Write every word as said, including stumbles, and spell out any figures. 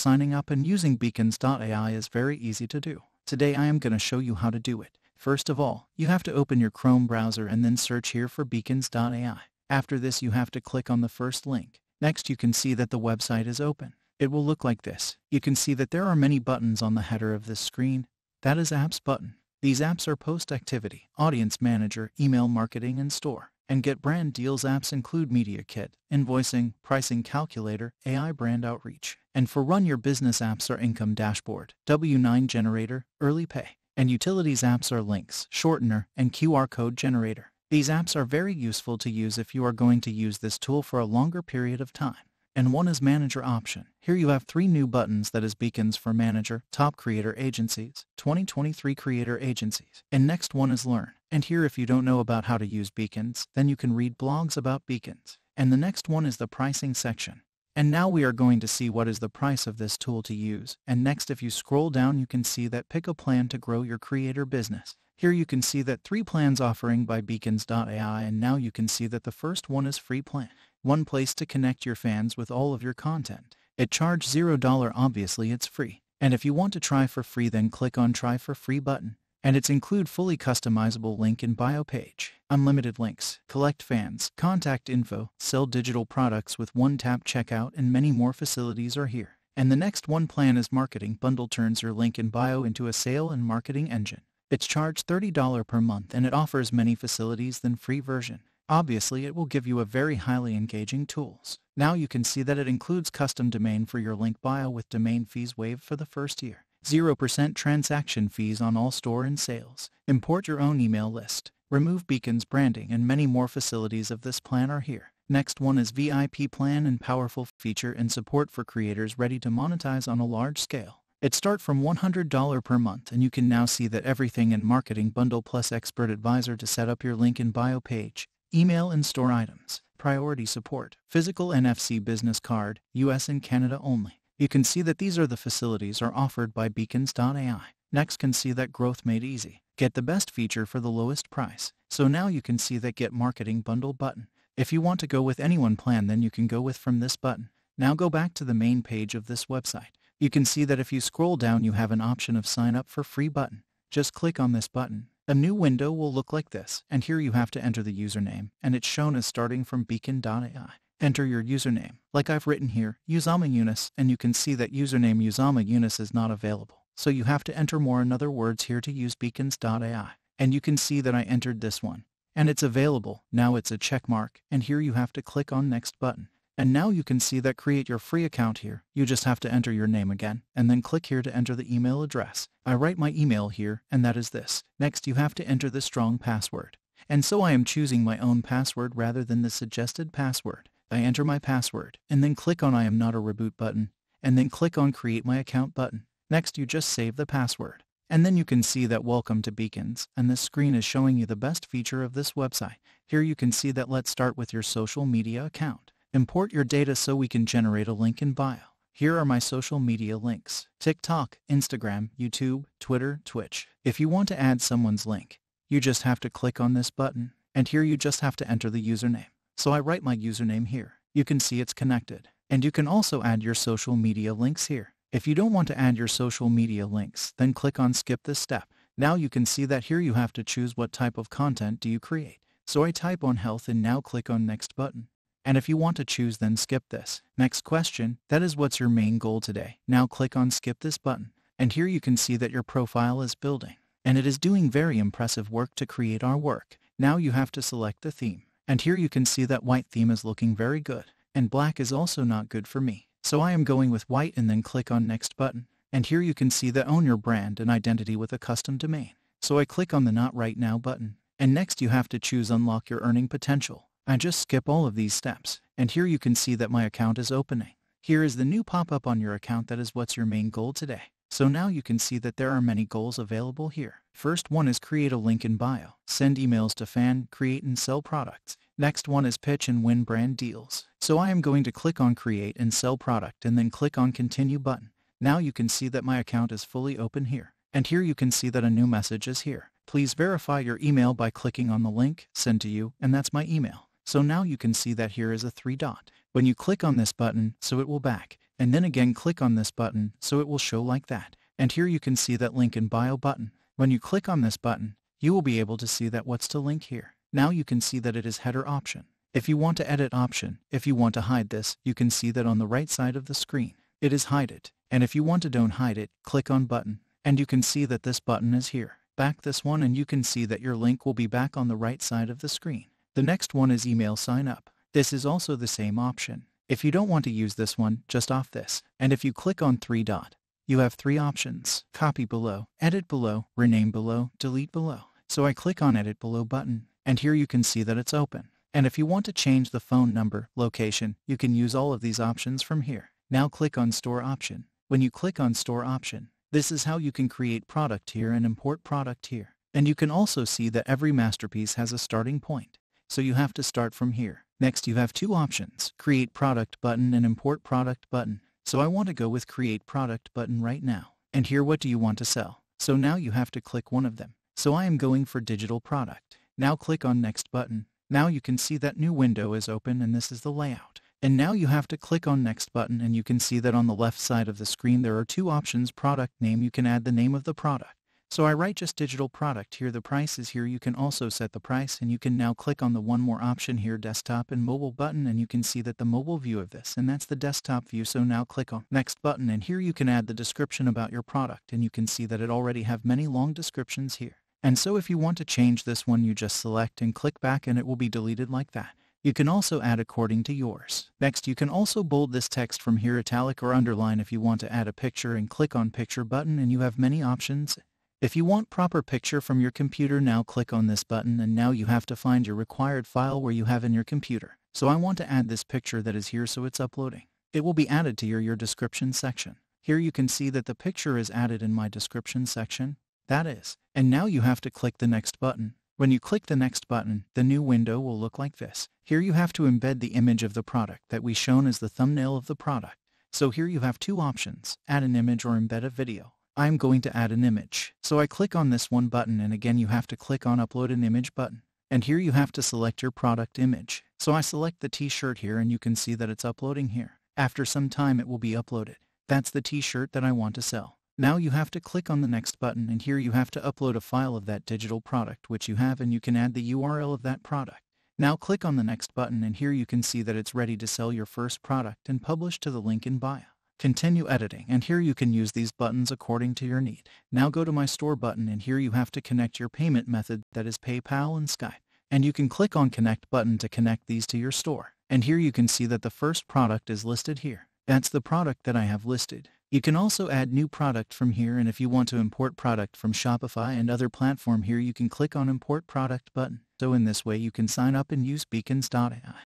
Signing up and using Beacons dot A I is very easy to do. Today I am going to show you how to do it. First of all, you have to open your Chrome browser and then search here for Beacons dot A I. After this you have to click on the first link. Next you can see that the website is open. It will look like this. You can see that there are many buttons on the header of this screen. That is Apps button. These apps are Post Activity, Audience Manager, Email Marketing and Store. And Get Brand Deals apps include Media Kit, Invoicing, Pricing Calculator, A I Brand Outreach. And for Run Your Business apps are Income Dashboard, W nine Generator, Early Pay. And Utilities apps are Links, Shortener, and Q R Code Generator. These apps are very useful to use if you are going to use this tool for a longer period of time. And one is Manager option. Here you have three new buttons, that is Beacons for Manager, Top Creator Agencies, twenty twenty-three Creator Agencies. And next one is Learn. And here if you don't know about how to use Beacons, then you can read blogs about Beacons. And the next one is the pricing section. And now we are going to see what is the price of this tool to use. And next if you scroll down you can see that pick a plan to grow your creator business. Here you can see that three plans offering by Beacons dot A I, and now you can see that the first one is free plan. One place to connect your fans with all of your content. It charges zero dollars, obviously it's free. And if you want to try for free then click on try for free button. And it's include fully customizable link in bio page. Unlimited links, collect fans, contact info, sell digital products with one tap checkout, and many more facilities are here. And the next one plan is marketing bundle, turns your link in bio into a sale and marketing engine. It's charged thirty dollars per month and it offers many facilities than free version. Obviously it will give you a very highly engaging tools. Now you can see that it includes custom domain for your link bio with domain fees waived for the first year. zero percent transaction fees on all store and sales. Import your own email list. Remove Beacons branding, and many more facilities of this plan are here. Next one is V I P plan and powerful feature and support for creators ready to monetize on a large scale. It starts from one hundred dollars per month, and you can now see that everything in marketing bundle plus expert advisor to set up your link in bio page, email and store items, priority support, physical N F C business card, U S and Canada only. You can see that these are the facilities are offered by Beacons dot A I. Next can see that growth made easy. Get the best feature for the lowest price. So now you can see that get marketing bundle button. If you want to go with any one plan then you can go with from this button. Now go back to the main page of this website. You can see that if you scroll down you have an option of sign up for free button. Just click on this button. A new window will look like this, and here you have to enter the username, and it's shown as starting from Beacon dot A I. Enter your username, like I've written here, Usama Yunus, and you can see that username Usama Yunus is not available. So you have to enter more in other words here to use Beacons dot A I. And you can see that I entered this one, and it's available. Now it's a check mark, and here you have to click on next button. And now you can see that create your free account here. You just have to enter your name again, and then click here to enter the email address. I write my email here, and that is this. Next you have to enter the strong password. And so I am choosing my own password rather than the suggested password. I enter my password, and then click on I am not a reboot button, and then click on create my account button. Next you just save the password. And then you can see that welcome to Beacons, and this screen is showing you the best feature of this website. Here you can see that let's start with your social media account. Import your data so we can generate a link in bio. Here are my social media links. TikTok, Instagram, YouTube, Twitter, Twitch. If you want to add someone's link, you just have to click on this button, and here you just have to enter the username. So I write my username here. You can see it's connected. And you can also add your social media links here. If you don't want to add your social media links, then click on skip this step. Now you can see that here you have to choose what type of content do you create. So I type on health and now click on next button. And if you want to choose then skip this. Next question, that is what's your main goal today? Now click on skip this button. And here you can see that your profile is building. And it is doing very impressive work to create our work. Now you have to select the theme. And here you can see that white theme is looking very good. And black is also not good for me. So I am going with white and then click on next button. And here you can see that own your brand and identity with a custom domain. So I click on the not right now button. And next you have to choose unlock your earning potential. I just skip all of these steps, and here you can see that my account is opening. Here is the new pop-up on your account, that is what's your main goal today. So now you can see that there are many goals available here. First one is create a link in bio, send emails to fan, create and sell products. Next one is pitch and win brand deals. So I am going to click on create and sell product and then click on continue button. Now you can see that my account is fully open here. And here you can see that a new message is here. Please verify your email by clicking on the link, send to you, and that's my email. So now you can see that here is a three dot. When you click on this button, so it will back. and then again click on this button so it will show like that. And here you can see that link in bio button. When you click on this button, you will be able to see that what's to link here. Now you can see that it is header option. If you want to edit option, if you want to hide this, you can see that on the right side of the screen, it is hide it. And if you want to don't hide it, click on button. And you can see that this button is here. Back this one and you can see that your link will be back on the right side of the screen. The next one is email sign up. This is also the same option. If you don't want to use this one, just off this. And if you click on three dot, you have three options. Copy below, edit below, rename below, delete below. So I click on edit below button, and here you can see that it's open. And if you want to change the phone number, location, you can use all of these options from here. Now click on store option. When you click on store option, this is how you can create product here and import product here. And you can also see that every masterpiece has a starting point. So you have to start from here. Next you have two options, create product button and import product button. So I want to go with create product button right now. And here what do you want to sell? So now you have to click one of them. So I am going for digital product. Now click on next button. Now you can see that new window is open and this is the layout. And now you have to click on next button and you can see that on the left side of the screen there are two options, product name, you can add the name of the product. So I write just digital product here, the price is here, you can also set the price, and you can now click on the one more option here, desktop and mobile button, and you can see that the mobile view of this and that's the desktop view. So now click on next button and here you can add the description about your product and you can see that it already have many long descriptions here. And so if you want to change this one you just select and click back and it will be deleted like that. You can also add according to yours. Next you can also bold this text from here, italic or underline if you want to add a picture, and click on picture button and you have many options. If you want proper picture from your computer, now click on this button and now you have to find your required file where you have in your computer. So I want to add this picture that is here, so it's uploading. It will be added to your, your description section. Here you can see that the picture is added in my description section. That is. And now you have to click the next button. When you click the next button, the new window will look like this. Here you have to embed the image of the product that we shown as the thumbnail of the product. So here you have two options, add an image or embed a video. I'm going to add an image. So I click on this one button and again you have to click on upload an image button. And here you have to select your product image. So I select the t-shirt here and you can see that it's uploading here. After some time it will be uploaded. That's the t-shirt that I want to sell. Now you have to click on the next button and here you have to upload a file of that digital product which you have and you can add the U R L of that product. Now click on the next button and here you can see that it's ready to sell your first product and publish to the link in bio. Continue editing and here you can use these buttons according to your need. Now go to my store button and here you have to connect your payment method, that is PayPal and Skype. And you can click on connect button to connect these to your store. And here you can see that the first product is listed here. That's the product that I have listed. You can also add new product from here, and if you want to import product from Shopify and other platform here you can click on import product button. So in this way you can sign up and use Beacons dot A I.